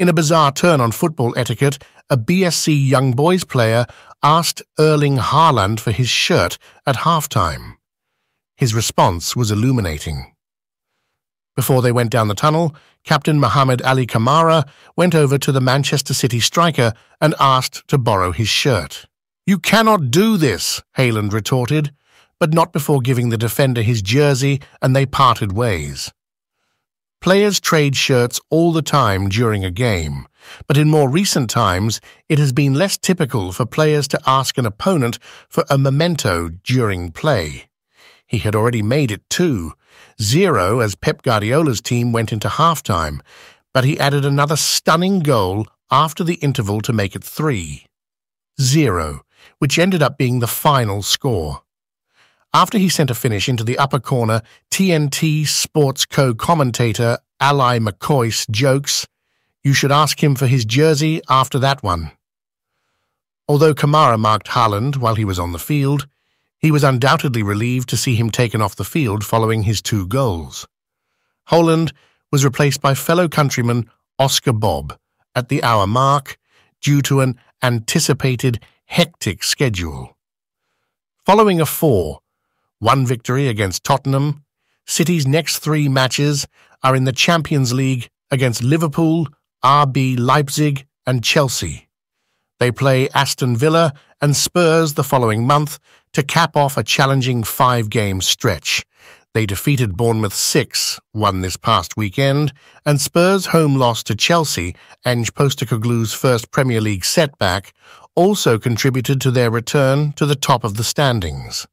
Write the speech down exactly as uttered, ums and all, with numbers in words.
In a bizarre turn on football etiquette, a B S C Young Boys player asked Erling Haaland for his shirt at halftime. His response was illuminating. Before they went down the tunnel, Captain Mohamed Ali Camara went over to the Manchester City striker and asked to borrow his shirt. "You cannot do this," Haaland retorted, but not before giving the defender his jersey, and they parted ways. Players trade shirts all the time during a game, but in more recent times it has been less typical for players to ask an opponent for a memento during play. He had already made it two zero as Pep Guardiola's team went into halftime, but he added another stunning goal after the interval to make it three zero, which ended up being the final score. After he sent a finish into the upper corner, T N T sports co-commentator Ali McCoy's jokes, "You should ask him for his jersey after that one." Although Kamara marked Haaland while he was on the field, he was undoubtedly relieved to see him taken off the field following his two goals. Haaland was replaced by fellow countryman Oscar Bobb at the hour mark due to an anticipated hectic schedule. Following a four, one victory against Tottenham, City's next three matches are in the Champions League against Liverpool, R B Leipzig and Chelsea. They play Aston Villa and Spurs the following month to cap off a challenging five-game stretch. They defeated Bournemouth six one this past weekend, and Spurs' home loss to Chelsea, Ange Postecoglou's first Premier League setback, also contributed to their return to the top of the standings.